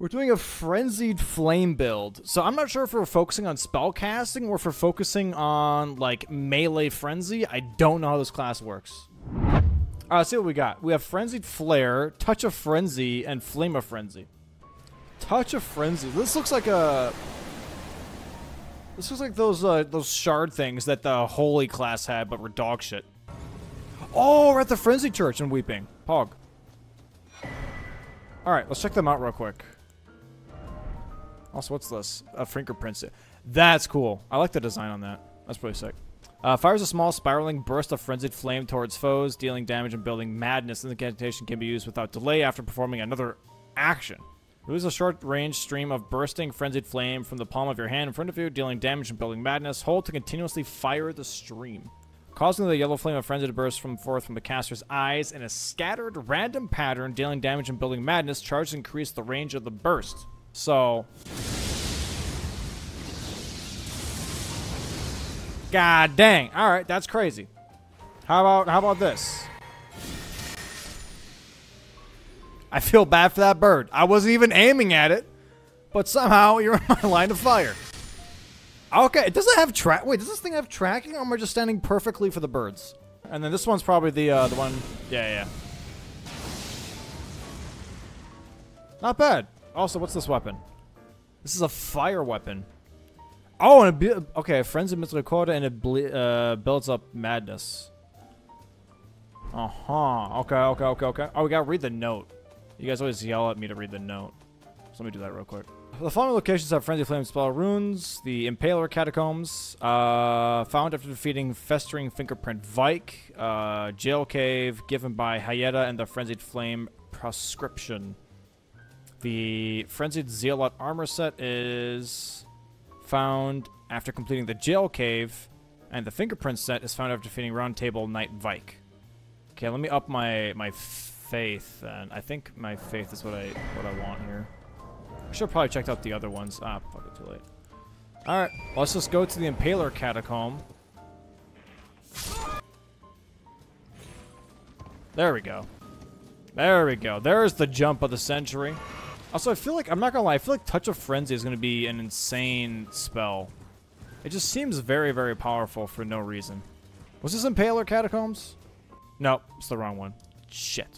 We're doing a Frenzied Flame build, so I'm not sure if we're focusing on spellcasting or if we're focusing on, like, melee Frenzy. I don't know how this class works. Alright, let's see what we got. We have Frenzied Flare, Touch of Frenzy, and Flame of Frenzy. Touch of Frenzy. This looks like a... This looks like those shard things that the Holy class had, but were dog shit. Oh, we're at the Frenzy Church and Weeping. Pog. Alright, let's check them out real quick. Also, what's this? A fingerprint. That's cool. I like the design on that. That's pretty sick. Fires a small spiraling burst of frenzied flame towards foes, dealing damage and building madness. This incantation can be used without delay after performing another action. Release a short-range stream of bursting frenzied flame from the palm of your hand in front of you, dealing damage and building madness. Hold to continuously fire the stream, causing the yellow flame of frenzy to burst forth from the caster's eyes in a scattered, random pattern, dealing damage and building madness. Charges increase the range of the burst. So, god dang! All right, that's crazy. How about this? I feel bad for that bird. I wasn't even aiming at it, but somehow you're in my line of fire. Okay, it doesn't have track. Wait, does this thing have tracking, or am I just standing perfectly for the birds? And then this one's probably the one. Yeah. Not bad. Also, what's this weapon? This is a fire weapon. Oh, and okay, Frenzy Misericordia, and it builds up madness. Uh-huh. Okay. Oh, we gotta read the note. You guys always yell at me to read the note. So let me do that real quick. The following locations have Frenzy Flame Spell Runes, the Impaler Catacombs, found after defeating Festering Fingerprint Vyke, Gaol Cave, given by Hyetta, and the Frenzied Flame Proscription. The Frenzied Zealot armor set is found after completing the Gaol Cave, and the fingerprint set is found after defeating Roundtable Knight Vyke. Okay, let me up my faith, and I think my faith is what I want here. I should have probably checked out the other ones. Ah, fuck it, too late. All right, let's just go to the Impaler Catacomb. There we go. There's the jump of the century. Also, I feel like, I'm not gonna lie, I feel like Touch of Frenzy is gonna be an insane spell. It just seems very, very powerful for no reason. Was this Impaler Catacombs? Nope, it's the wrong one. Shit.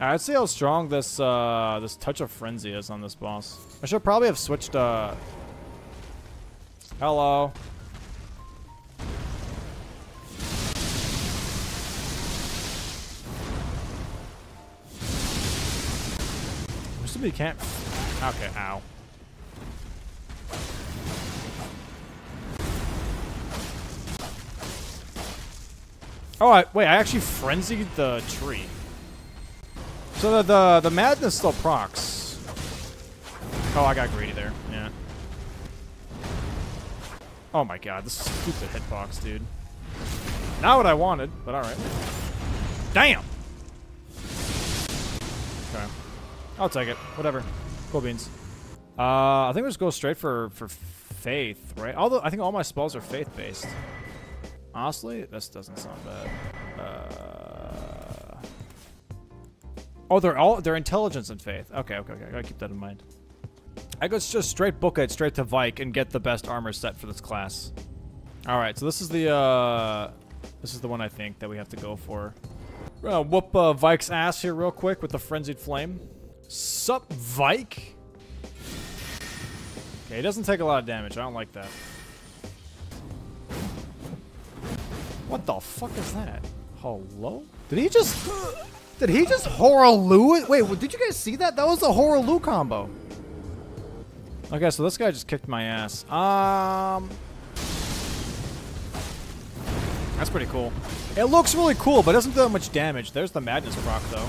Alright, let's see how strong this this Touch of Frenzy is on this boss. I should probably have switched, Hello. You can't. Okay, ow. Oh, wait, I actually frenzied the tree. So the madness still procs. Oh, I got greedy there. Yeah. Oh my god, this is stupid hitbox, dude. Not what I wanted, but alright. Damn! Okay. I'll take it. Whatever. Cool beans. I think we'll just go straight for faith, right? Although, I think all my spells are faith-based. Honestly, this doesn't sound bad. Oh, they're intelligence and faith. Okay. I gotta keep that in mind. I could just straight book it straight to Vyke and get the best armor set for this class. Alright, so this is the one I think that we have to go for. We're gonna whoop Vyke's ass here real quick with the Frenzied Flame. Sup, Vyke? Okay, it doesn't take a lot of damage. I don't like that. What the fuck is that? Hello? Did he just Horaloo it? Wait, did you guys see that? That was the Horaloo combo. Okay, so this guy just kicked my ass. That's pretty cool. It looks really cool, but it doesn't do that much damage. There's the Madness proc, though.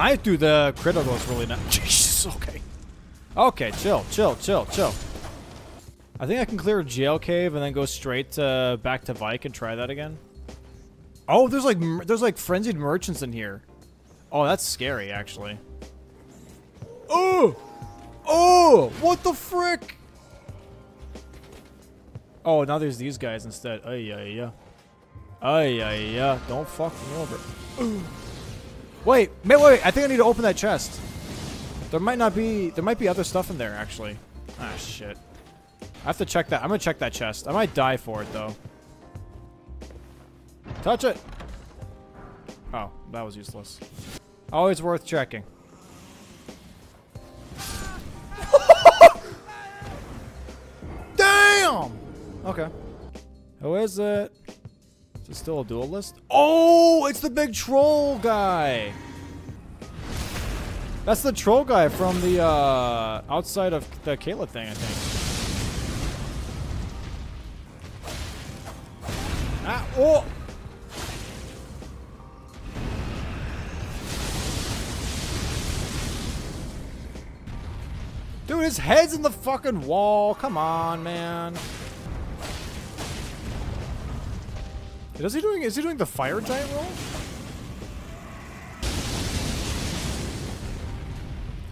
I do the critical is really not. Jeez, okay. Okay, chill. I think I can clear Gaol Cave and then go straight to, back to Vyke and try that again. Oh, there's like frenzied merchants in here. Oh, that's scary actually. Oh, what the frick? Oh, now there's these guys instead. Oh yeah. Yeah. Don't fuck me over. Ooh. Wait. I think I need to open that chest. There might be other stuff in there, actually. Ah, shit. I have to check that. I'm gonna check that chest. I might die for it, though. Touch it! Oh, that was useless. Always worth checking. Damn! Okay. Who is it? Is it still a duelist? Oh, it's the big troll guy! That's the troll guy from the, outside of the Kayla thing, I think. Ah, oh! Dude, his head's in the fucking wall. Come on, man. Is he doing the Fire Giant roll?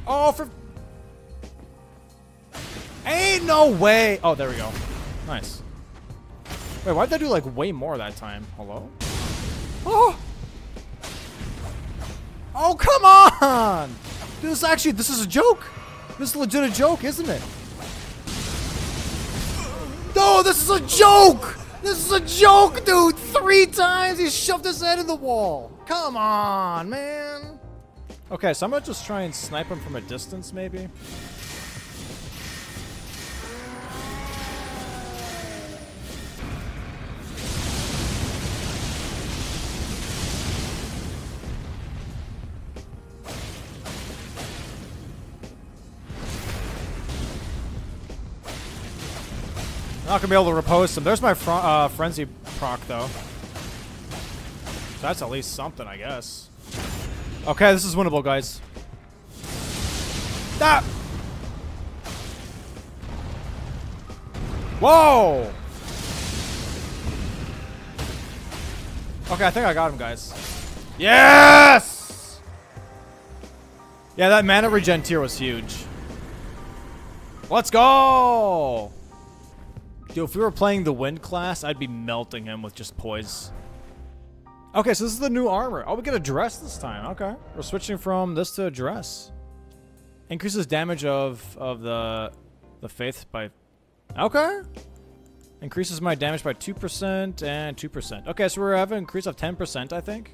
Oh, for... Ain't no way! Oh, there we go. Nice. Wait, why'd I do, like, way more that time? Hello? Oh! Oh, come on! Dude, this actually... This is a joke! This is legit a joke, isn't it? No, this is a joke! This is a joke, dude! 3 times he shoved his head in the wall! Come on, man! Okay, so I'm gonna just try and snipe him from a distance, maybe. I'm not gonna be able to riposte him. There's my frenzy proc, though. So that's at least something, I guess. Okay, this is winnable, guys. Stop! Whoa! Okay, I think I got him, guys. Yes! Yeah, that mana regen tier was huge. Let's go! Dude, if we were playing the wind class, I'd be melting him with just poise. Okay, so this is the new armor. Oh, we get a dress this time. Okay. We're switching from this to a dress. Increases damage of the faith by... Okay. Increases my damage by 2% and 2%. Okay, so we have an increase of 10%, I think.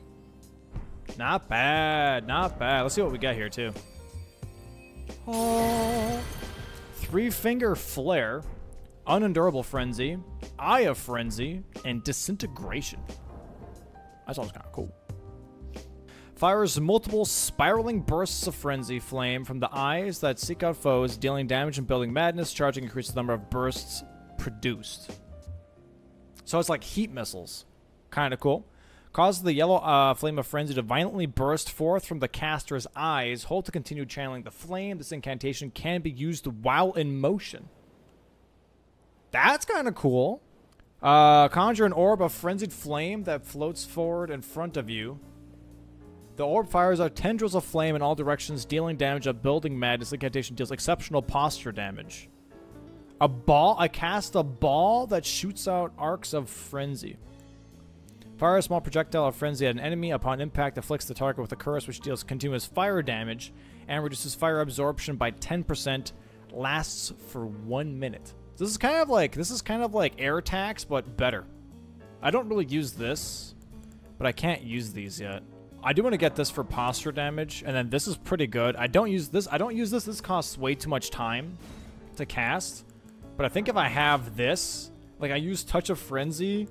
Not bad. Not bad. Let's see what we got here, too. Oh. 3-finger flare. Unendurable frenzy. Eye of frenzy. And disintegration. That sounds kind of cool. Fires multiple spiraling bursts of frenzy flame from the eyes that seek out foes, dealing damage and building madness. Charging increases the number of bursts produced. So it's like heat missiles. Kind of cool. Causes the yellow flame of frenzy to violently burst forth from the caster's eyes. Hold to continue channeling the flame. This incantation can be used while in motion. That's kind of cool. Conjure an orb of frenzied flame that floats forward in front of you. The orb fires out tendrils of flame in all directions, dealing damage of building madness. Incantation deals exceptional posture damage. A ball. I cast a ball that shoots out arcs of frenzy. Fire a small projectile of frenzy at an enemy. Upon impact, afflicts the target with a curse, which deals continuous fire damage and reduces fire absorption by 10%. Lasts for 1 minute. This is kind of like air tax, but better. I don't really use this, but I can't use these yet. I do want to get this for posture damage, and then this is pretty good. I don't use this. This costs way too much time to cast. But I think if I have this, like I use Touch of Frenzy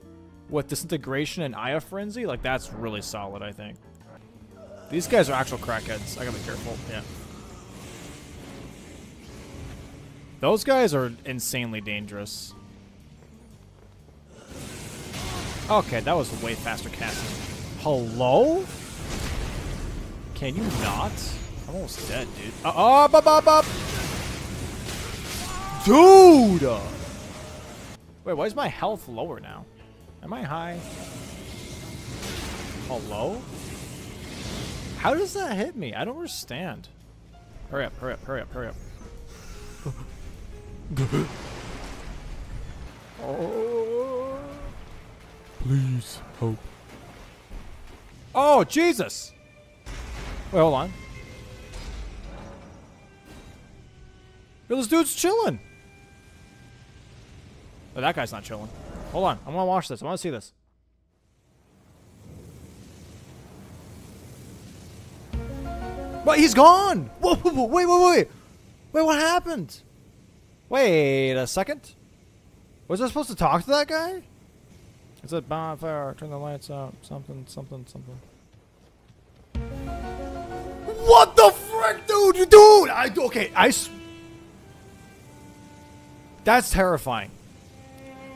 with Disintegration and Eye of Frenzy, like that's really solid, I think. These guys are actual crackheads. I gotta be careful. Yeah. Those guys are insanely dangerous. Okay, that was way faster casting. Hello? Can you not? I'm almost dead, dude. Up, up, up, up! Dude! Wait, why is my health lower now? Am I high? Hello? How does that hit me? I don't understand. Hurry up, hurry up, hurry up, hurry up. Oh. Please, hope. Oh, Jesus! Wait, hold on. Yo, this dude's chilling. Oh, that guy's not chilling. Hold on. I want to watch this. I want to see this. But he's gone! Whoa, whoa, wait, wait, wait. Wait, what happened? Wait a second. Was I supposed to talk to that guy? It's a bonfire. Turn the lights out. Something, something, something. What the frick, dude? Dude! That's terrifying.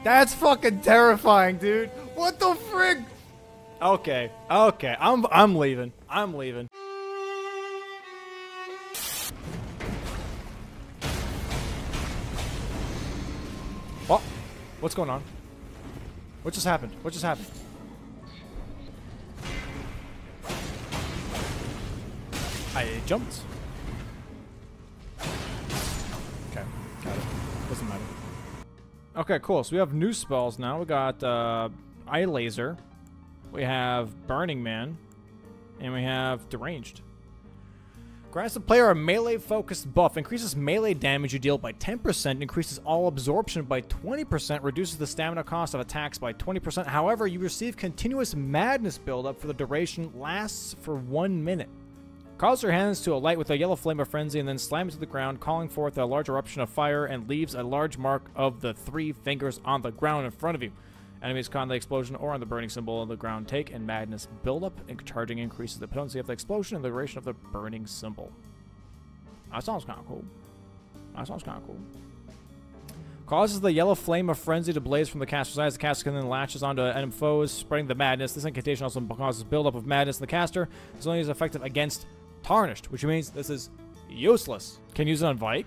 That's fucking terrifying, dude. What the frick? Okay. Okay. I'm leaving. I'm leaving. What? What's going on? What just happened? What just happened? I jumped. Okay, got it. Doesn't matter. Okay, cool. So we have new spells now. We got Eye Laser. We have Burning Man. And we have Deranged. Grants the player a melee-focused buff. Increases melee damage you deal by 10%. Increases all absorption by 20%. Reduces the stamina cost of attacks by 20%. However, you receive continuous madness buildup for the duration. Lasts for 1 minute. Cause your hands to alight with a yellow flame of frenzy and then slam it to the ground, calling forth a large eruption of fire and leaves a large mark of the three fingers on the ground in front of you. Enemies caught in the explosion or on the burning symbol on the ground take and madness buildup, and charging increases the potency of the explosion and the duration of the burning symbol. That sounds kind of cool. That sounds kind of cool. Causes the yellow flame of frenzy to blaze from the caster's eyes. The caster can then lashes onto enemy foes, spreading the madness. This incantation also causes buildup of madness in the caster. This only is effective against Tarnished, which means this is useless. Can you use it on Vyke?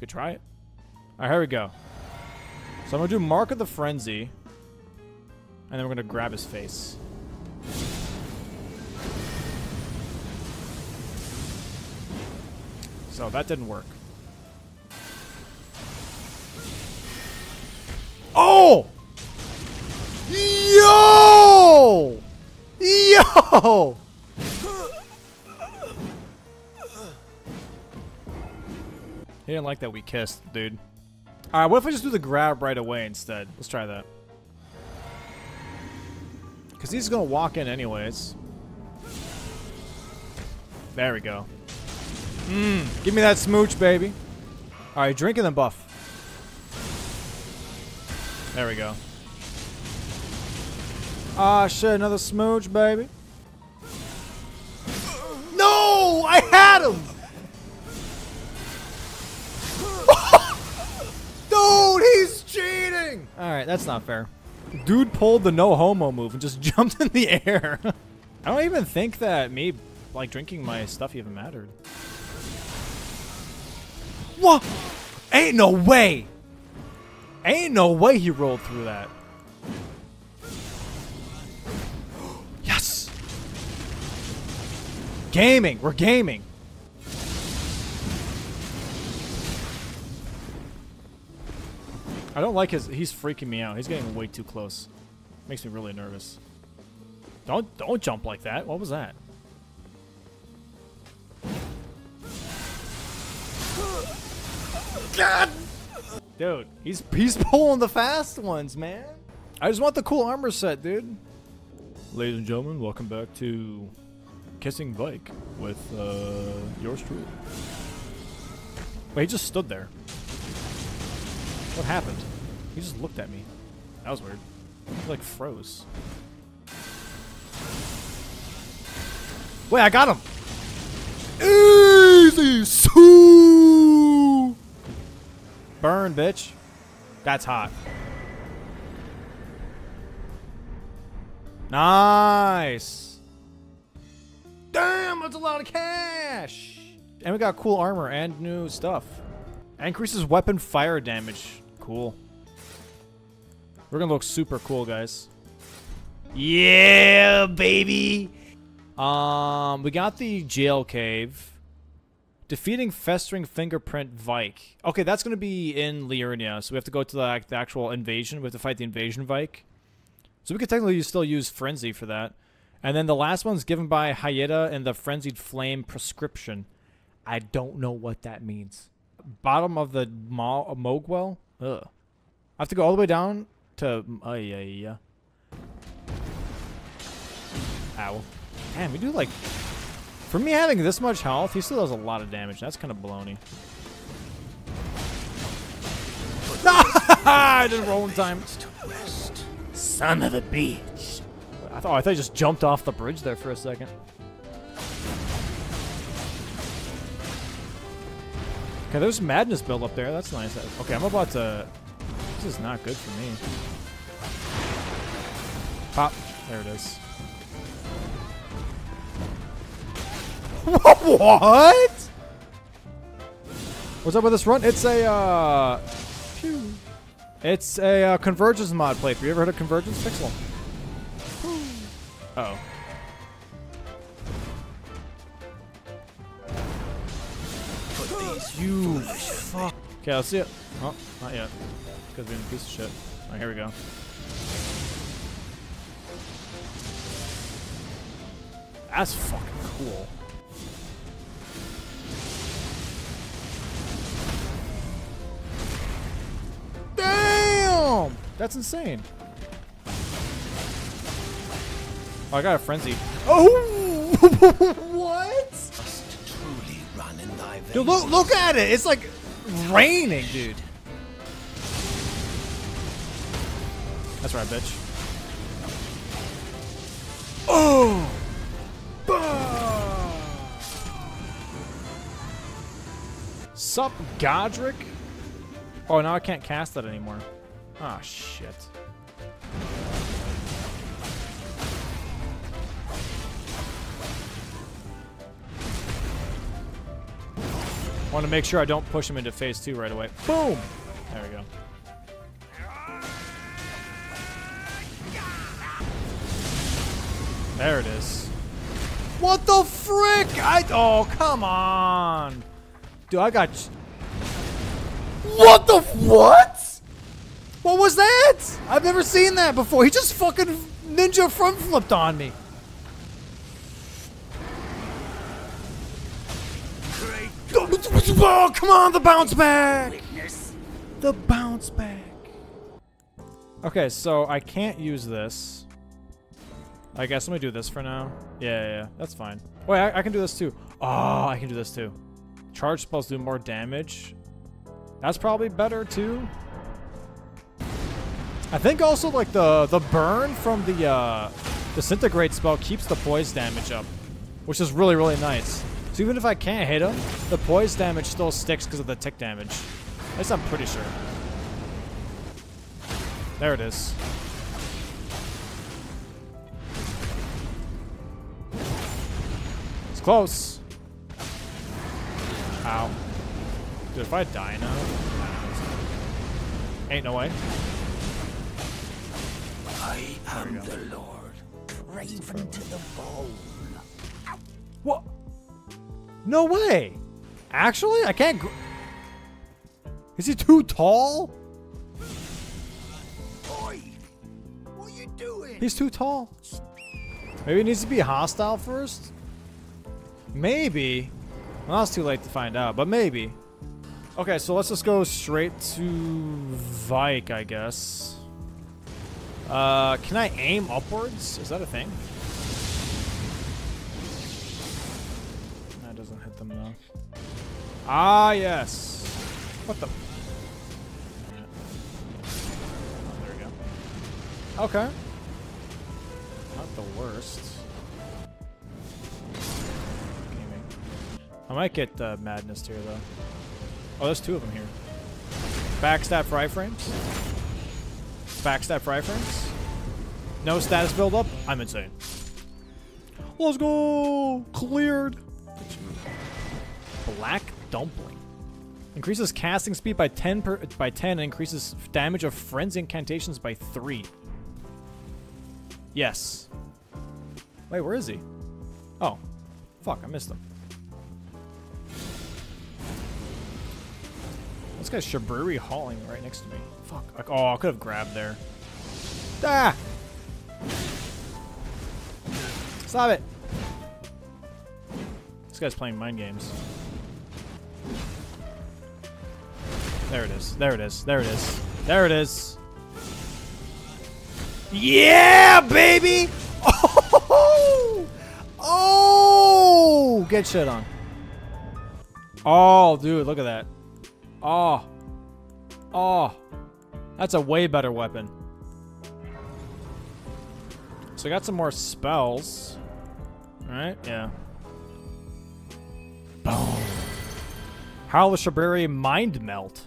Could try it. Alright, here we go. So I'm going to do Mark of the Frenzy. And then we're going to grab his face. So that didn't work. Oh! Yo! Yo! He didn't like that we kissed, dude. Alright, what if I just do the grab right away instead? Let's try that. Because he's going to walk in anyways. There we go. Mmm. Give me that smooch, baby. Alright, drinking the buff. There we go. Ah, shit, another smooch, baby. No! I had him! Dude, he's cheating! Alright, that's not fair. Dude pulled the no homo move and just jumped in the air. I don't even think that me, like, drinking my stuff even mattered. What? Ain't no way! Ain't no way he rolled through that. Yes! Gaming! We're gaming! I don't like his... He's freaking me out. He's getting way too close. Makes me really nervous. Don't jump like that. What was that? God! Dude, he's pulling the fast ones, man. I just want the cool armor set, dude. Ladies and gentlemen, welcome back to Kissing Vyke with yours truly. Wait, he just stood there. What happened? He just looked at me. That was weird. He like froze. Wait, I got him. Easy, Sue. Burn, bitch. That's hot. Nice. Damn, that's a lot of cash. And we got cool armor and new stuff. Increases weapon fire damage. Cool. We're gonna look super cool, guys. Yeah, baby. We got the Gaol Cave. Defeating Festering Fingerprint Vyke. Okay, that's going to be in Liurnia, so we have to go to the actual invasion. We have to fight the invasion Vyke. So we could technically still use Frenzy for that. And then the last one's given by Hyetta and the Frenzied Flame Proscription. I don't know what that means. Bottom of the Mohg well? Ugh. I have to go all the way down to... yeah. Ow. Damn, we do like... For me having this much health, he still does a lot of damage. That's kind of baloney. I didn't roll in time. Son of a bitch. I thought I just jumped off the bridge there for a second. Okay, there's madness build up there. That's nice. Okay, I'm about to... This is not good for me. Pop. There it is. What? What's up with this run? It's a, it's a Convergence Mod playthrough. You ever heard of Convergence? Pixel. Uh-oh. You fuck. Okay, let's see it. Oh, not yet. Because we're in a piece of shit. Alright, here we go. That's fucking cool. Damn! That's insane. Oh, I got a frenzy. Oh! What? Dude, look at it! It's like raining, dude. That's right, bitch. Oh! Bah! Sup, Godric? Oh, now I can't cast that anymore. Ah, oh, shit. I want to make sure I don't push him into phase 2 right away. Boom! There we go. There it is. What the frick? Oh, come on. Dude, I got... What the... What? What was that? I've never seen that before. He just fucking ninja front flipped on me. Oh, come on, the bounce back. The bounce back. Okay, so I can't use this. I guess let me do this for now. Yeah, that's fine. Wait, I can do this too. Oh, I can do this too. Charge spells do more damage. That's probably better too. I think also like the burn from the disintegrate spell keeps the poise damage up, which is really, really nice. So even if I can't hit him, the poise damage still sticks because of the tick damage. At least I'm pretty sure. There it is. Close. Ow. Dude, if I die now... Ain't no way. I am the Lord, craven to the bone. Ow. What? No way! Actually? I can't... Is he too tall? Oi! What are you doing? He's too tall. Maybe he needs to be hostile first? Maybe. Well, it's too late to find out, but maybe. Okay, so let's just go straight to Vyke, I guess. Can I aim upwards? Is that a thing? That doesn't hit them enough. Ah, yes. What the? Oh, there we go. Okay. Not the worst. I might get madness here, though. Oh, there's two of them here. Backstab for iframes. Backstab for iframes. No status buildup. I'm insane. Let's go! Cleared! Black Dumpling. Increases casting speed by 10 and increases damage of frenzy incantations by 3. Yes. Wait, where is he? Oh. Fuck, I missed him. This guy's Shaburi hauling right next to me. Fuck. Oh, I could have grabbed there. Ah! Stop it! This guy's playing mind games. There it is. There it is. There it is. There it is. Yeah, baby! Oh! Oh! Get shit on. Oh, dude, look at that. Oh. Oh. That's a way better weapon. So I got some more spells. Alright, yeah. Boom. Howl of Shabiri Mind Melt.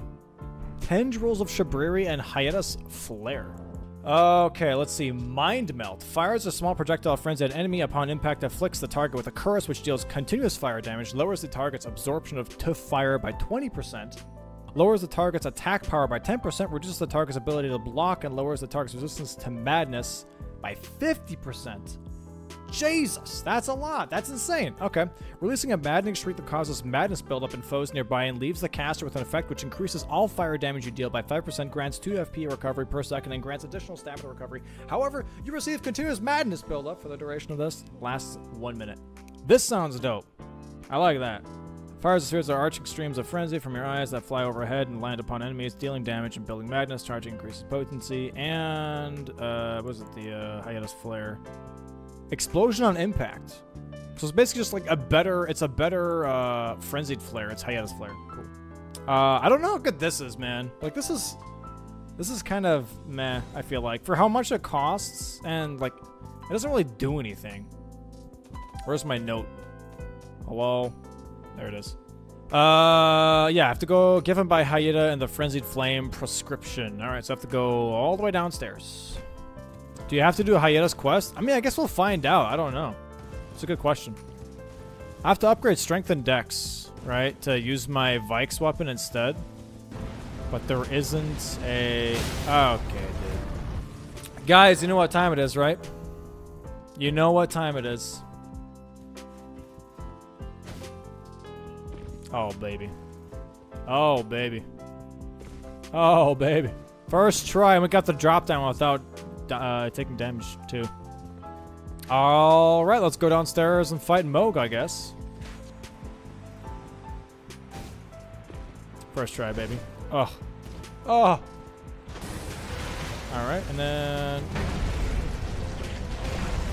Tendrils of Shabiri and Hyetta's Flare. Okay, let's see. Mind Melt. Fires a small projectile frenzied enemy. Upon impact, afflicts the target with a curse, which deals continuous fire damage. Lowers the target's absorption of tough fire by 20%. Lowers the target's attack power by 10%. Reduces the target's ability to block. And lowers the target's resistance to madness by 50%. Jesus, that's a lot. That's insane. Okay. Releasing a maddening shriek that causes madness buildup in foes nearby and leaves the caster with an effect which increases all fire damage you deal by 5%, grants 2 FP recovery per second, and grants additional stamina recovery. However, you receive continuous madness buildup for the duration of this. Lasts 1 minute. This sounds dope. I like that. Fires and spheres are arching streams of frenzy from your eyes that fly overhead and land upon enemies, dealing damage and building madness. Charging increases potency, and what was it? The Hyetta's Flare. Explosion on impact. So it's basically just like a better, it's a better Frenzied Flare. It's Hyetta's Flare. Cool. I don't know how good this is, man. Like this is kind of meh, I feel like. For how much it costs, and like, it doesn't really do anything. Where's my note? Hello? There it is. Yeah, I have to go given by Hyetta and the Frenzied Flame Proscription. All right, so I have to go all the way downstairs. Do you have to do a Hyetta's quest? I mean, I guess we'll find out. I don't know. It's a good question. I have to upgrade Strength and Dex, right? To use my Vyke's weapon instead. But there isn't a... Okay, dude. Guys, you know what time it is, right? You know what time it is. Oh, baby. Oh, baby. Oh, baby. First try, and we got the drop down without... taking damage too. All right, let's go downstairs and fight Mohg, I guess. First try, baby. Oh, oh. All right, and then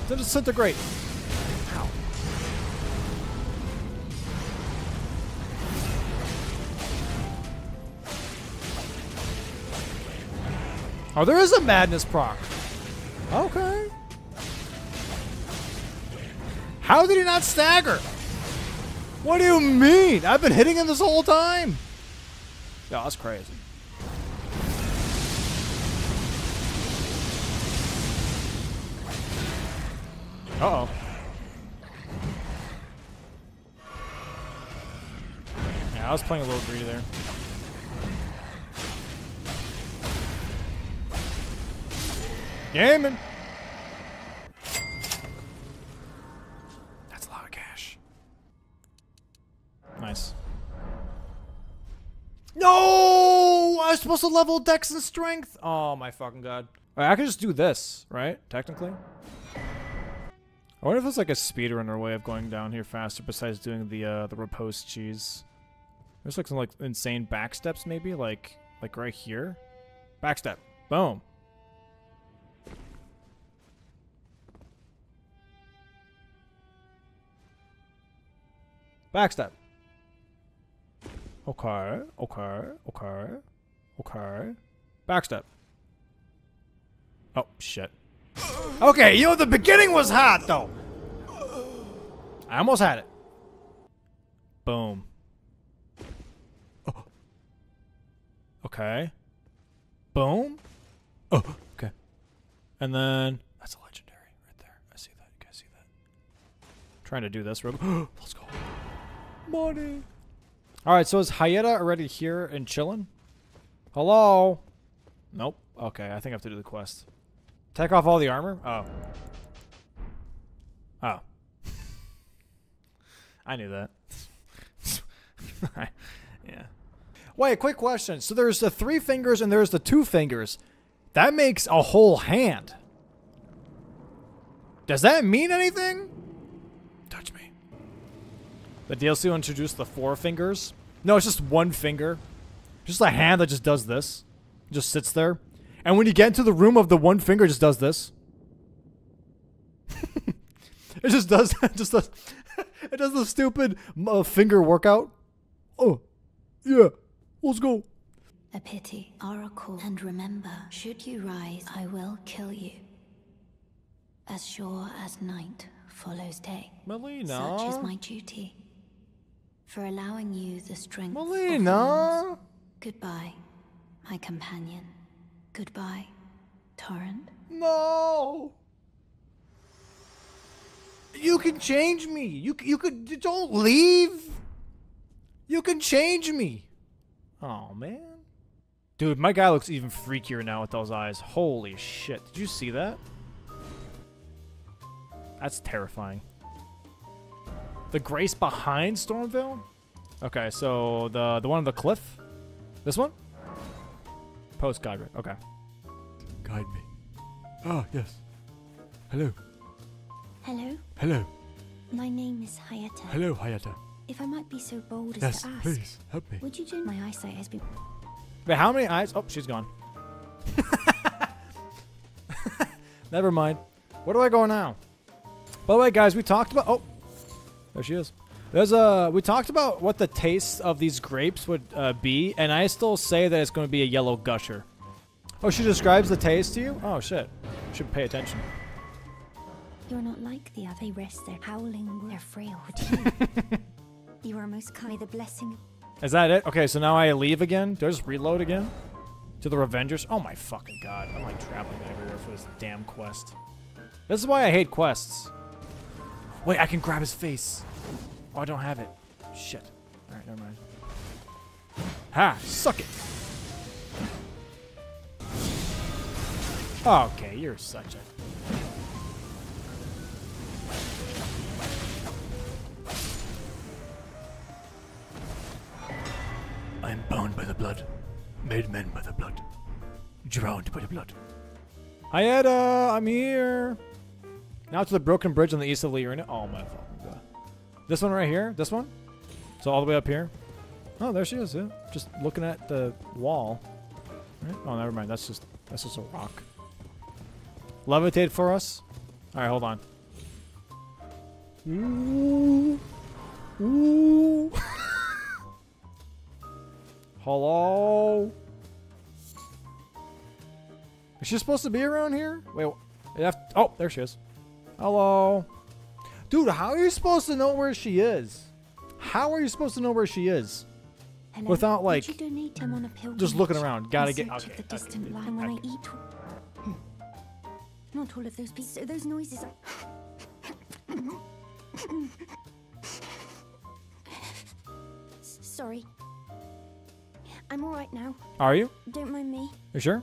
disintegrate. Ow. Oh, there is a madness proc. Okay. How did he not stagger? What do you mean? I've been hitting him this whole time. Yeah, that's crazy. Uh-oh. Yeah, I was playing a little greedy there. Gaming. That's a lot of cash. Nice. No! I was supposed to level Dex and Strength. Oh my fucking god. Right, I can just do this, right? Technically. I wonder if there's like a speedrunner way of going down here faster besides doing the repose cheese. There's like some like insane backsteps maybe, like right here. Backstep. Boom. Backstep. Okay, okay, okay, okay. Backstep. Oh, shit. Okay, yo, the beginning was hot, though. I almost had it. Boom. Oh. Okay. Boom. Oh, okay. And then... That's a legendary right there. I see that. You guys see that? I'm trying to do this real quick. Let's go. Money. All right, so is Hyetta already here and chilling? Hello? Nope. Okay, I think I have to do the quest. Take off all the armor? Oh. Oh. I knew that. Yeah. Wait, a quick question. So there's the 3 fingers and there's the 2 fingers. That makes a whole hand. Does that mean anything? Touch me. The DLC will introduce the 4 fingers. No, it's just 1 finger. Just a hand that just does this. It just sits there. And when you get into the room of the 1 finger, it just does this. It just does, it does the stupid finger workout. Oh, yeah, let's go. A pity, Oracle, and remember, should you rise, I will kill you. As sure as night follows day, Melina. Such is my duty for allowing you the strength. Melina, goodbye, my companion. Goodbye, Torrent. No. You can change me. You could don't leave. You can change me. Oh man, dude, my guy looks even freakier now with those eyes. Holy shit! Did you see that? That's terrifying. The grace behind Stormville. Okay, so the one on the cliff. This one. Post Godric. Okay. Guide me. Oh yes. Hello. Hello. Hello. My name is Hyetta. Hello, Hyetta. If I might be so bold as to ask, please help me. Would you do? My eyesight has been. Wait, how many eyes? Oh, she's gone. Never mind. Where do I go now? By the way, guys, we talked about. Oh, there she is. There's a. We talked about what the taste of these grapes would be, and I still say that it's going to be a yellow gusher. Oh, she describes the taste to you. Oh shit, should pay attention. You're not like the other. They rest their howling. They're frail. You are most kind. The blessing. Is that it? Okay, so now I leave again. Do I just reload again? To the Revengers? Oh my fucking god! I'm like traveling everywhere for this damn quest. This is why I hate quests. Wait, I can grab his face. Oh, I don't have it. Shit. All right, never mind. Ha! Suck it. Okay, you're such a. I am bound by the blood, made men by the blood, drowned by the blood. Hyetta, I'm here. Now to the broken bridge on the east of Liurnia. Oh my fucking god. This one right here? This one? So all the way up here? Oh, there she is, yeah. Just looking at the wall. Right? Oh, never mind. That's just a rock. Levitate for us? Alright, hold on. Ooh. Ooh. Hello? Is she supposed to be around here? Wait, oh, there she is. Hello? Dude, how are you supposed to know where she is? How are you supposed to know where she is? Hello? Without, like, just looking around. Gotta get... Okay, not all of those pieces. Those noises are... Sorry. I'm alright now. Are you? Don't mind me. You sure?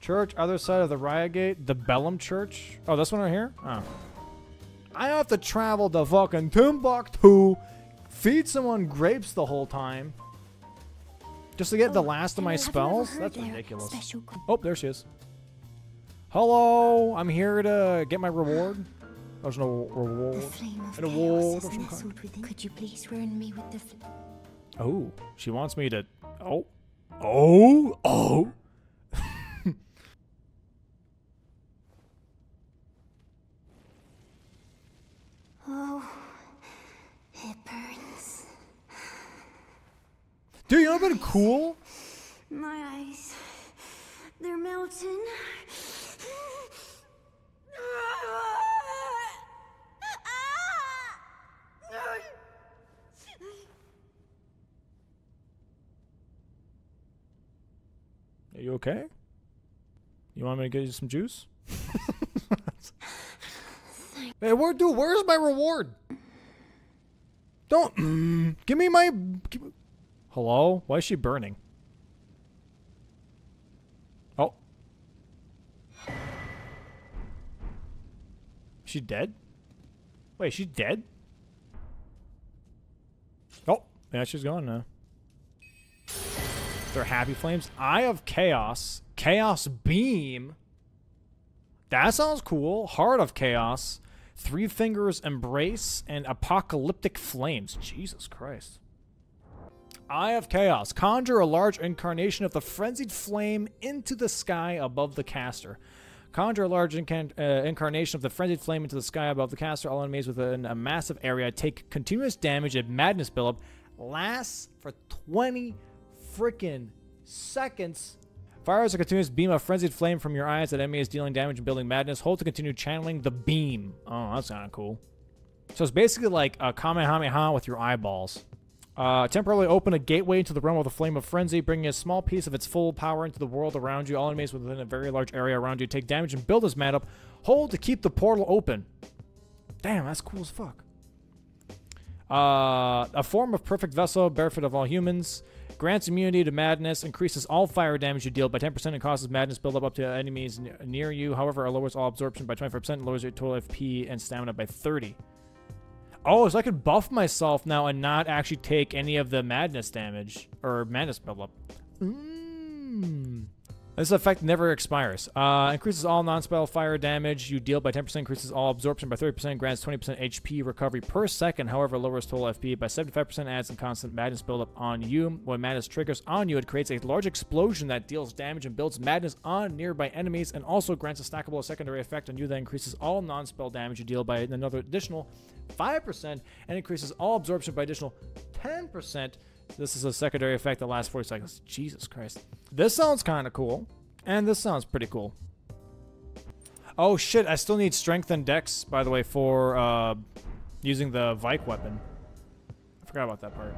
Church, other side of the riot gate, the Bellum Church. Oh, this one right here? Oh. I have to travel to fucking Timbuktu, feed someone grapes the whole time. Just to get the last of my spells? That's ridiculous. Oh, there she is. Hello, I'm here to get my reward. There's no reward. The flame of chaos is nestled within. Could you please ruin me with the flame? Oh, she wants me to... Oh. Oh. Oh. Oh. It burns. Dude, you know what would have been cool? My eyes. They're melting. Are you okay? You want me to get you some juice? Hey, dude, where's my reward? Don't give me my. Hello? Why is she burning? Oh, is she dead? Wait, she's dead? Oh, yeah, she's gone now. their happy flames. Eye of Chaos. Chaos Beam. That sounds cool. Heart of Chaos. Three Fingers Embrace. And Apocalyptic Flames. Jesus Christ. Eye of Chaos. Conjure a large incarnation of the Frenzied Flame into the sky above the caster. Conjure a large incarnation of the Frenzied Flame into the sky above the caster. All enemies within a massive area take continuous damage and madness buildup. Lasts for 20 freaking seconds. Fires a continuous beam of Frenzied Flame from your eyes that enemy is dealing damage and building madness. Hold to continue channeling the beam. Oh, that's kind of cool. So it's basically like a Kamehameha with your eyeballs. Temporarily open a gateway into the realm of the Flame of Frenzy, bringing a small piece of its full power into the world around you. All enemies within a very large area around you take damage and build this mad up. Hold to keep the portal open. Damn, that's cool as fuck. A form of perfect vessel, benefit of all humans. Grants immunity to madness, increases all fire damage you deal by 10% and causes madness buildup up to enemies near you. However, it lowers all absorption by 25% and lowers your total FP and stamina by 30%. Oh, so I could buff myself now and not actually take any of the madness damage or madness buildup. This effect never expires. Increases all non-spell fire damage you deal by 10%, increases all absorption by 30%, grants 20% HP recovery per second. However, lowers total FP by 75%, adds a constant madness buildup on you. When madness triggers on you, it creates a large explosion that deals damage and builds madness on nearby enemies, and also grants a stackable secondary effect on you that increases all non-spell damage you deal by another additional 5% and increases all absorption by additional 10%. This is a secondary effect that lasts 40 seconds. Jesus Christ. This sounds kind of cool. And this sounds pretty cool. Oh shit, I still need strength and dex, by the way, for using the Vyke weapon. I forgot about that part.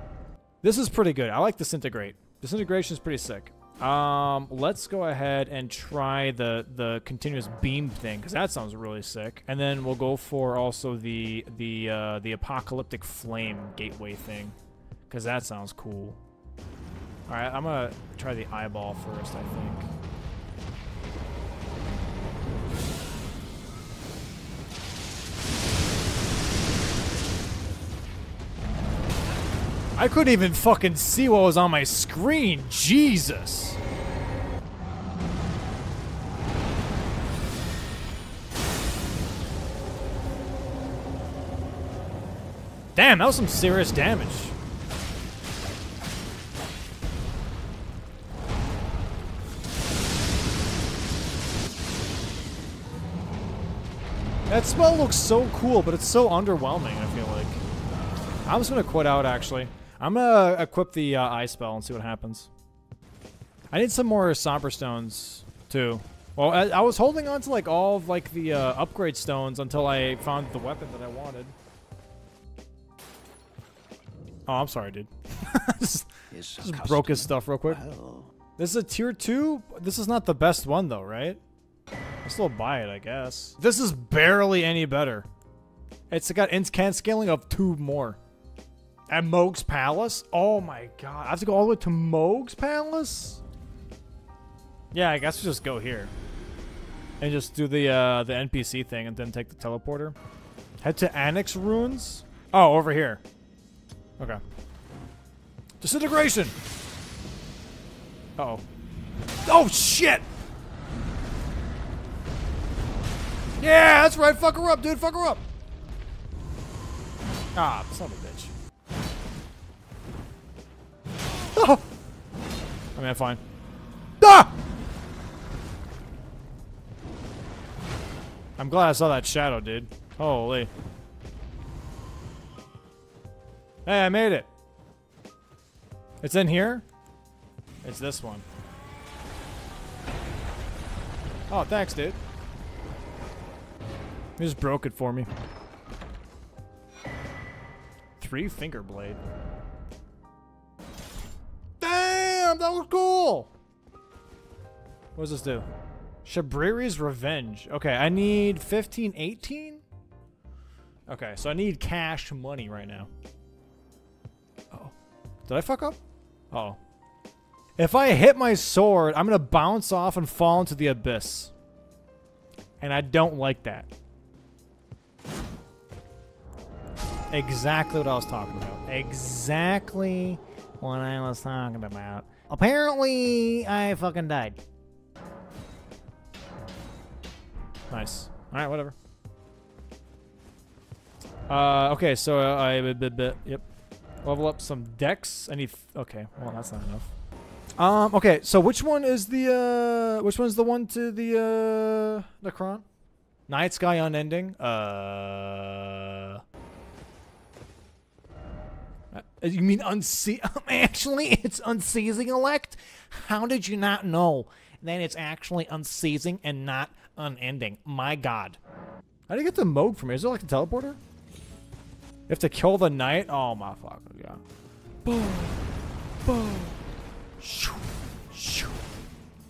This is pretty good. I like Disintegrate. Disintegration is pretty sick. Let's go ahead and try the continuous beam thing, because that sounds really sick. And then we'll go for also the apocalyptic flame gateway thing, because that sounds cool. All right, I'm gonna try the eyeball first, I think. I couldn't even fucking see what was on my screen, Jesus. Damn, that was some serious damage. That spell looks so cool, but it's so underwhelming, I feel like. I'm just gonna quit out, actually. I'm gonna equip the eye spell and see what happens. I need some more somber stones, too. Well, I was holding on to, like, all of, like, the upgrade stones until I found the weapon that I wanted. Oh, I'm sorry, dude. just broke his stuff real quick. This is a tier 2? This is not the best one, though, right? I'll still buy it, I guess. This is barely any better. It's got incan scaling of 2 more. At Mohg's Palace? Oh my god. I have to go all the way to Mohg's Palace? Yeah, I guess we'll just go here. And just do the NPC thing and then take the teleporter. Head to Annex Ruins? Oh, over here. Okay. Disintegration! Uh-oh. Oh shit! Yeah, that's right. Fuck her up, dude. Fuck her up. Ah, son of a bitch. Oh! I mean, I'm fine. Ah! I'm glad I saw that shadow, dude. Holy. Hey, I made it. It's in here? It's this one. Oh, thanks, dude. He just broke it for me. 3-finger blade. Damn, that was cool! What does this do? Shabriri's Revenge. Okay, I need 15, 18? Okay, so I need cash money right now. Uh-oh. Did I fuck up? Uh-oh. If I hit my sword, I'm gonna bounce off and fall into the abyss. And I don't like that. Exactly what I was talking about. Exactly what I was talking about. Apparently, I fucking died. Nice. Alright, whatever. Okay, so yep. Level up some decks. I need, okay, well, that's not enough. Okay, so which one is the, which one's the one to the Necron? Night Sky Unending? You mean actually, it's Unceasing Elect? How did you not know that it's actually Unceasing and not Unending? My god. How do you get the Mohg from here? Is it like a teleporter? You have to kill the knight? Oh my fuck, yeah. Boom. Boom. Shoo. Shoo.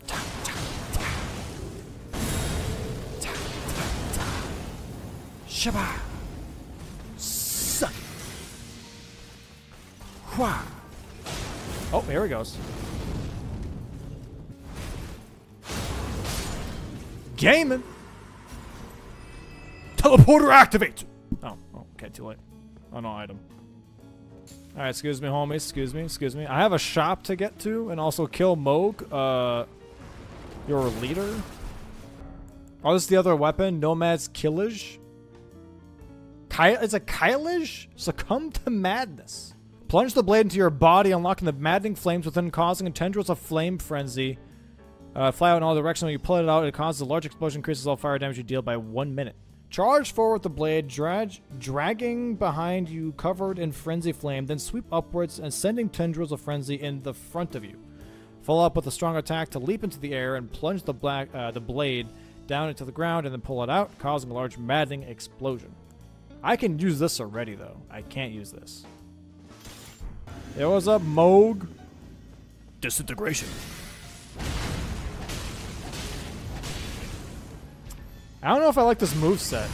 Ta, ta, ta. Ta, ta, ta. Shabba. Suck. Wah. Oh, here he goes. Gaming. Teleporter activate. Oh, oh, okay, too late. Oh no, item. All right, excuse me, homie. Excuse me, excuse me. I have a shop to get to, and also kill Mohg, your leader. Oh, this is the other weapon, Nomad's Killish. It's a Killish. Succumb to madness. Plunge the blade into your body, unlocking the maddening flames within, causing a tendrils of flame frenzy. Fly out in all directions. When you pull it out, it causes a large explosion, increases all fire damage you deal by 1 minute. Charge forward with the blade, dragging behind you, covered in frenzy flame, then sweep upwards and sending tendrils of frenzy in the front of you. Follow up with a strong attack to leap into the air and plunge the blade down into the ground and then pull it out, causing a large maddening explosion. I can use this already, though. I can't use this. It was a Mohg. Disintegration. I don't know if I like this moveset.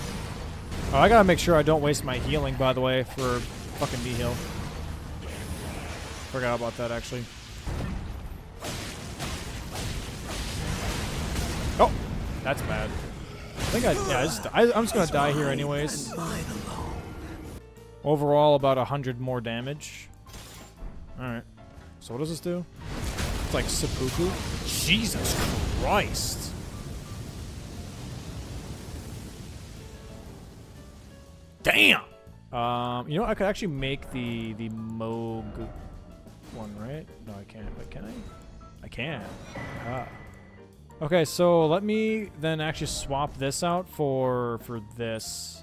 Oh, I gotta make sure I don't waste my healing, by the way, for fucking D-heal. Forgot about that, actually. Oh! That's bad. I think I'm just gonna die here anyways. Overall, about 100 more damage. Alright. So what does this do? It's like seppuku. Jesus Christ! Damn! You know, I could actually make the Mohg one, right? No, I can't. Wait, can I? I can. Ah. Okay, so let me then actually swap this out for this.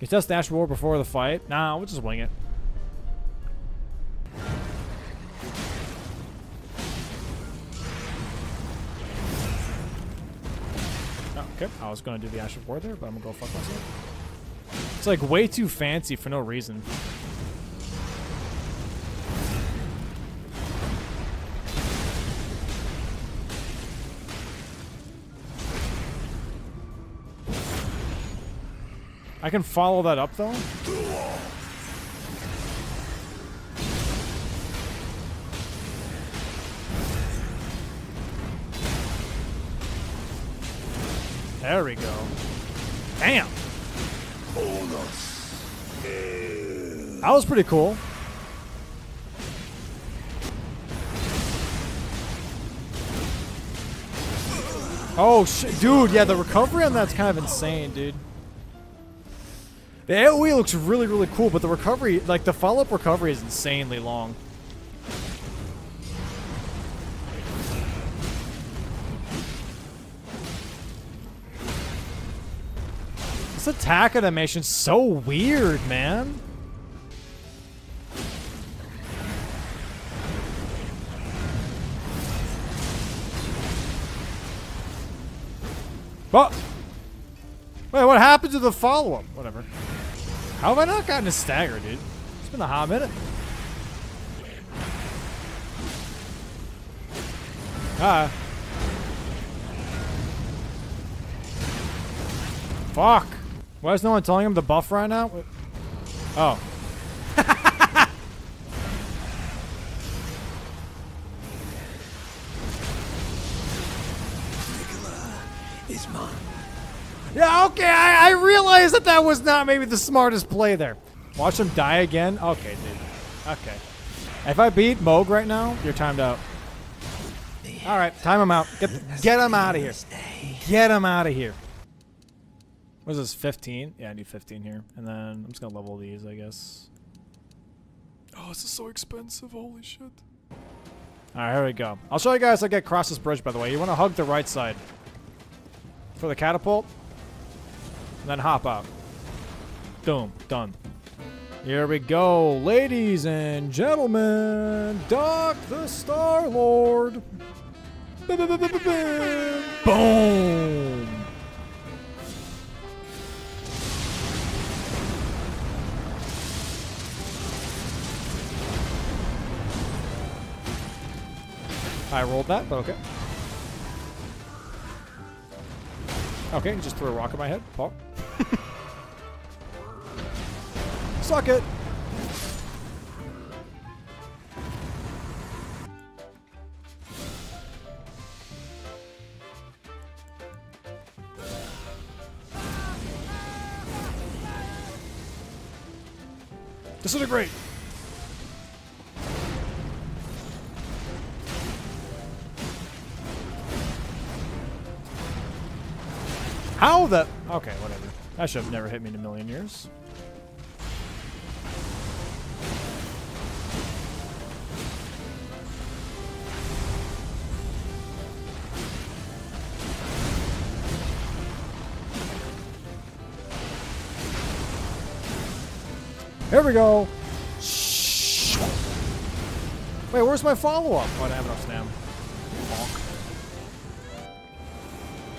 Contest Dash War before the fight. Nah, we'll just wing it. I was gonna do the Ash of War there, but I'm gonna go fuck myself. It's like way too fancy for no reason. I can follow that up though. There we go. Damn! That was pretty cool. Oh, shit. Dude, yeah, the recovery on that's kind of insane, dude. The AoE looks really, really cool, but the recovery, like, the follow-up recovery is insanely long. This attack animation's so weird, man. But wait, what happened to the follow-up? Whatever. How have I not gotten a stagger, dude? It's been a hot minute. Ah. Fuck. Why is no one telling him to buff right now? Oh. Yeah, okay, I realized that that was not maybe the smartest play there. Watch him die again? Okay, dude. Okay. If I beat Mohg right now, you're timed out. All right, time him out. Get him out of here. Get him out of here. What is this, 15? Yeah, I need 15 here. And then I'm just going to level these, I guess. Oh, this is so expensive. Holy shit. All right, here we go. I'll show you guys how to get across this bridge, by the way. You want to hug the right side for the catapult. And then hop out. Boom. Done. Here we go. Ladies and gentlemen, Doc the Star-Lord. Boom. I rolled that, but okay. Okay, just threw a rock at my head. Paul. Suck it. Disintegrate. How the... Okay, whatever. That should have never hit me in a million years. Here we go. Shh. Wait, where's my follow-up? Oh, I don't have enough stamina. Bonk.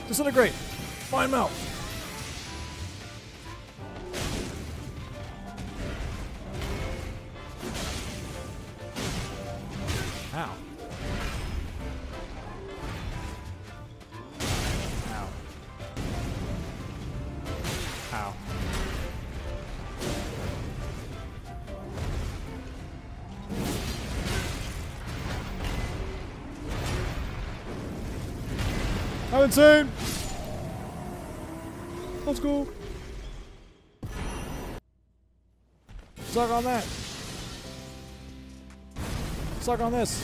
Disintegrate. Find him out. Ow. Ow. Ow. I'm insane. Let's go. Suck on that. Suck on this.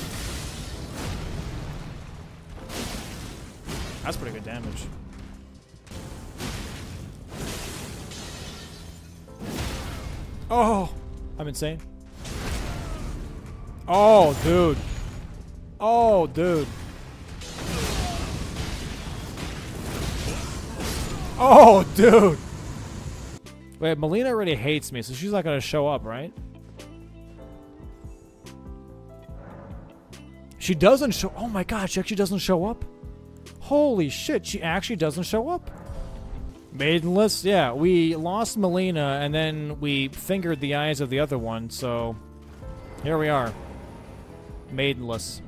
That's pretty good damage. Oh, I'm insane. Oh, dude. Oh, dude. Oh, dude. Wait, Melina already hates me, so she's not going to show up, right? She doesn't show... Oh, my God. She actually doesn't show up? Holy shit. She actually doesn't show up? Maiden list? Yeah, we lost Melina, and then we fingered the eyes of the other one, so... Here we are. Maiden list.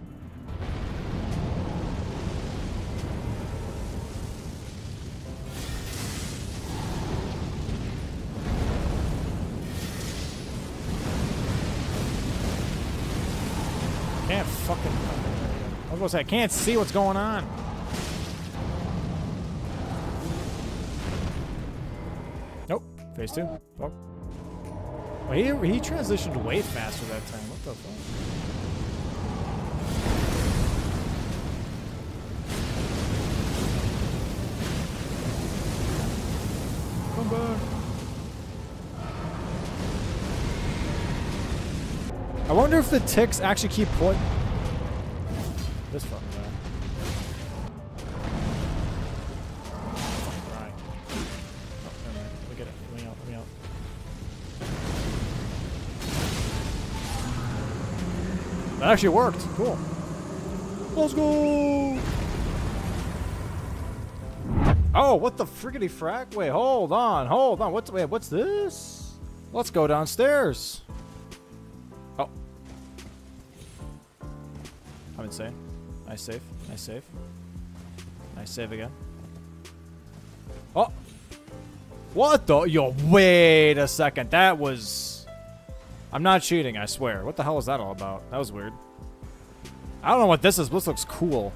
I can't see what's going on. Nope. Phase two. Oh. Well, he transitioned way faster that time. What the fuck? Come back. I wonder if the ticks actually keep pulling. This fucking guy. Fucking right. Oh, never mind. Look at it. Let me out. Let me out. That actually worked. Cool. Let's go. Oh, what the friggity frack? Wait, hold on. Hold on. What's this? Let's go downstairs. Oh. I'm insane. Nice save. Nice save. Nice save again. Oh! What the? Yo, wait a second. That was... I'm not cheating, I swear. What the hell is that all about? That was weird. I don't know what this is, but this looks cool.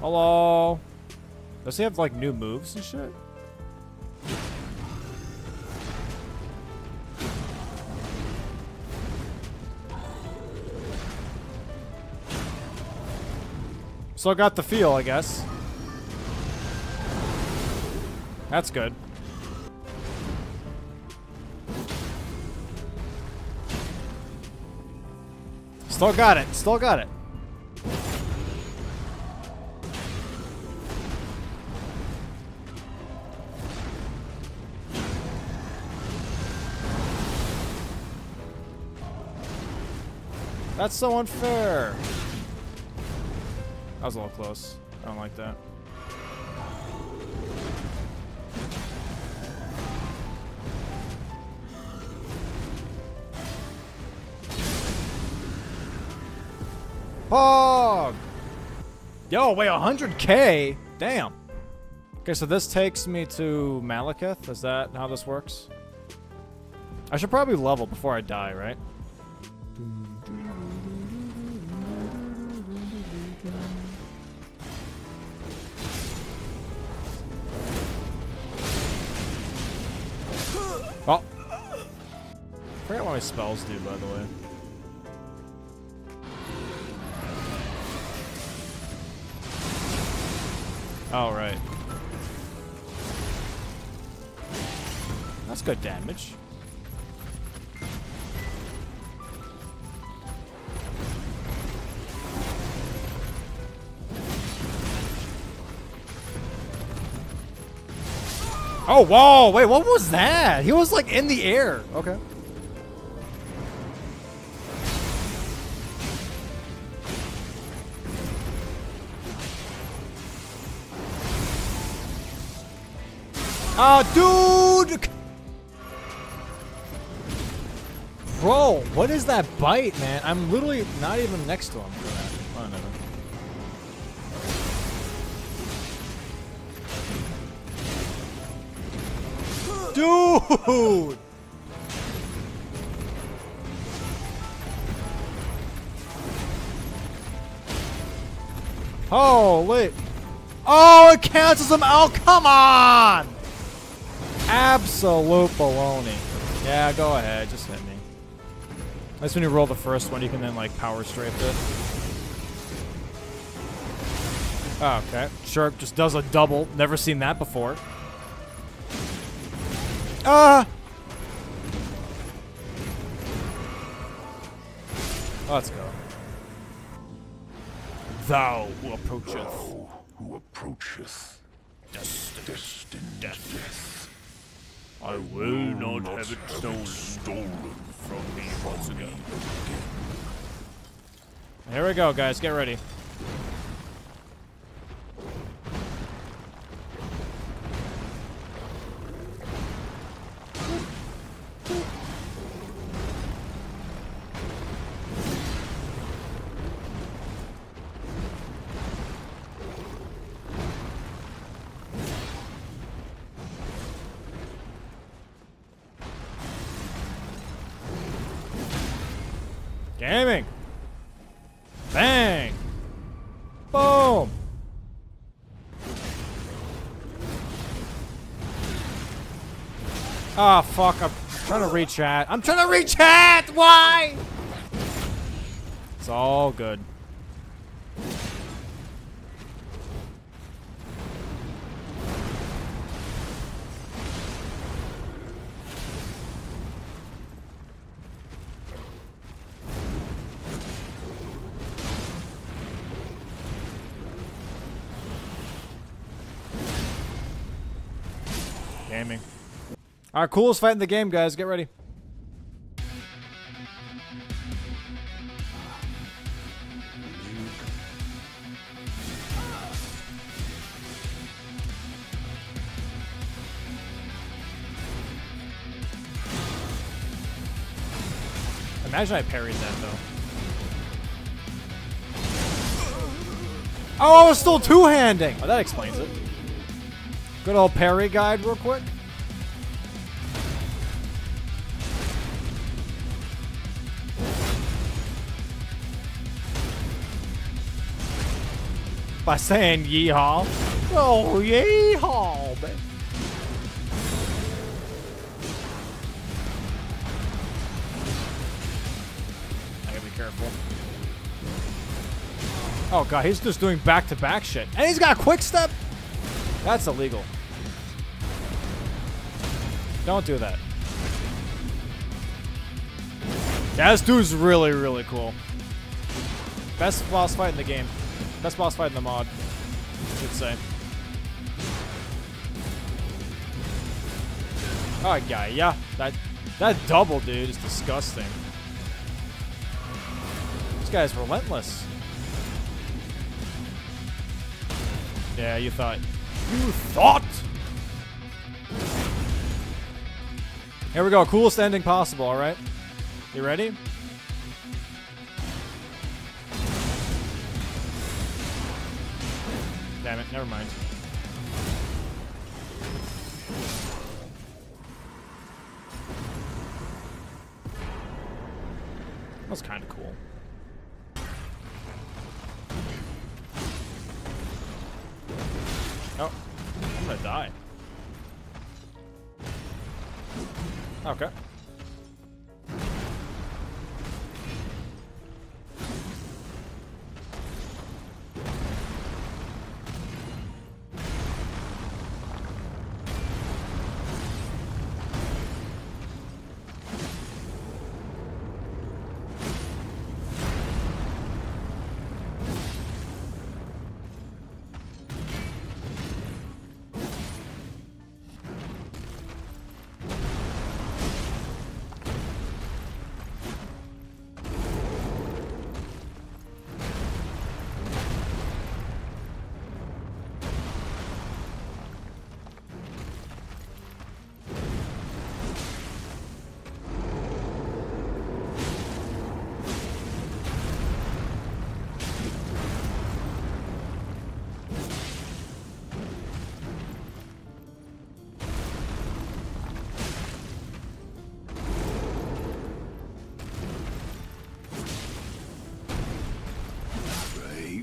Hello? Does he have, like, new moves and shit? Still got the feel, I guess. That's good. Still got it. Still got it. That's so unfair. That was a little close. I don't like that. Hog! Yo, wait, 100K? Damn. Okay, so this takes me to Maliketh. Is that how this works? I should probably level before I die, right? Oh. I forgot what my spells do, by the way. Oh, right. That's good damage. Oh, whoa! Wait, what was that? He was, like, in the air. Okay. Ah, dude! Bro, what is that bite, man? I'm literally not even next to him for that. Oh, no. Dude! Holy! Oh, it cancels him out! Oh, come on! Absolute baloney. Yeah, go ahead. Just hit me. That's when you roll the first one. You can then, like, power strafe it. Oh, okay. Sure, just does a double. Never seen that before. Let's go. Thou who approacheth. Thou who approacheth. Destined Death. I will not have it stolen from me once again. Here we go, guys. Get ready. Gaming. Bang. Boom. Ah, fuck. I'm trying to re-chat. I'm trying to re-chat. Why? It's all good. Our coolest fight in the game, guys. Get ready. Imagine I parried that, though. Oh, I was still two-handing. Oh, that explains it. Good old parry guide real quick. By saying yeehaw. Oh, yeehaw, baby. I gotta be careful. Oh god, he's just doing back-to-back shit. And he's got a quick step? That's illegal. Don't do that. Yeah, this dude's really, really cool. Best boss fight in the game. Best boss fight in the mod, I should say. Oh god, yeah. That double, dude, is disgusting. This guy's relentless. Yeah, you thought. You thought! Here we go. Coolest ending possible, alright? You ready? Damn it, never mind. That was kind of cool. Oh, I'm gonna die. Okay.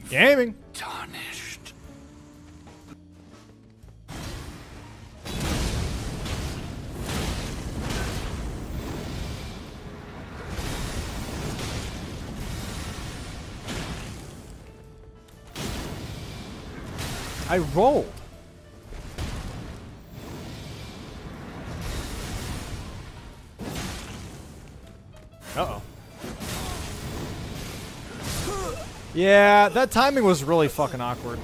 Gaming. Tarnished. I rolled. Uh-oh. Yeah, that timing was really fucking awkward.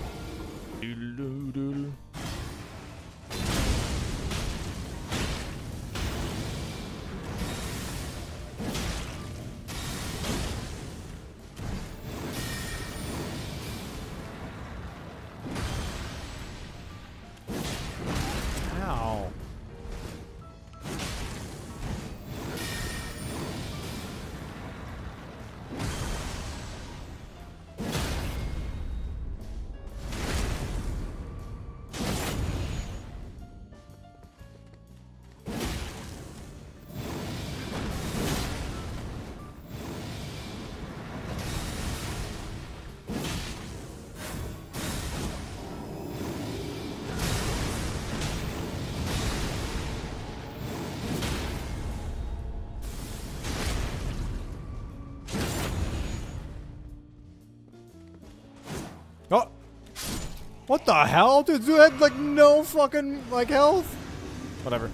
What the hell? Dude, you had like no fucking like health? Whatever.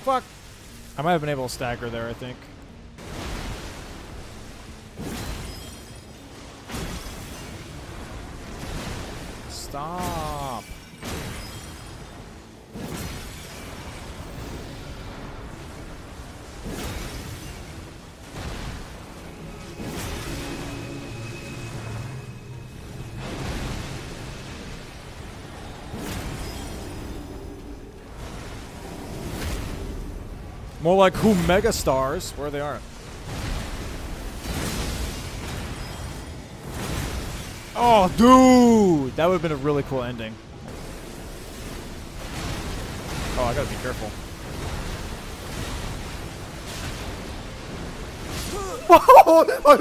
Fuck. I might have been able to stagger there, I think. Stop. More like who mega stars where they aren't. Oh, dude! That would have been a really cool ending. Oh, I gotta be careful. Whoa!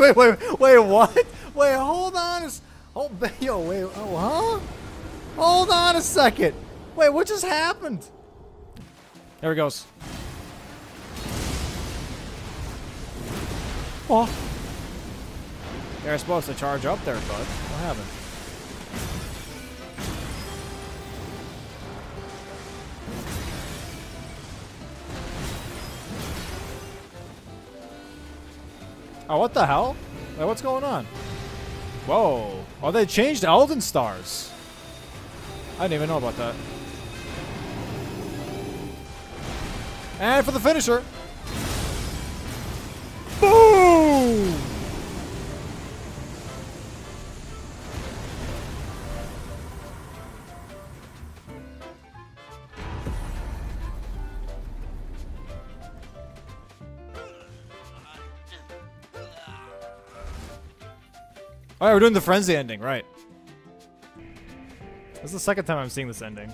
Wait, what? Wait, hold on. Oh, yo, wait, oh, huh? Hold on a second. Wait, what just happened? There it goes. Oh. They're supposed to charge up there, bud. What happened? Oh, what the hell? Wait, what's going on? Whoa. Oh, they changed Elden Stars. I didn't even know about that. And for the finisher. Boom! Alright, we're doing the frenzy ending, right? This is the second time I'm seeing this ending.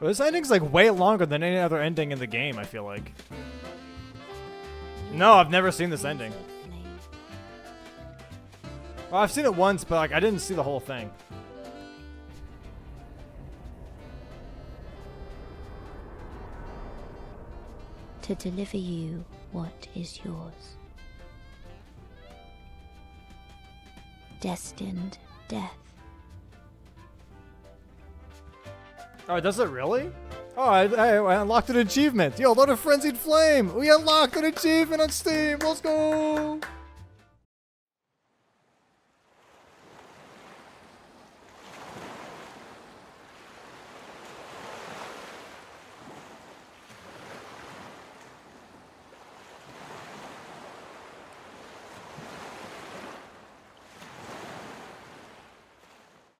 Well, this ending's like way longer than any other ending in the game, I feel like. No, I've never seen this ending. Well, I've seen it once, but like I didn't see the whole thing. To deliver you what is yours. Destined Death. Oh, does it really? Oh, I unlocked an achievement. Yo, load of Frenzied Flame. We unlocked an achievement on Steam. Let's go.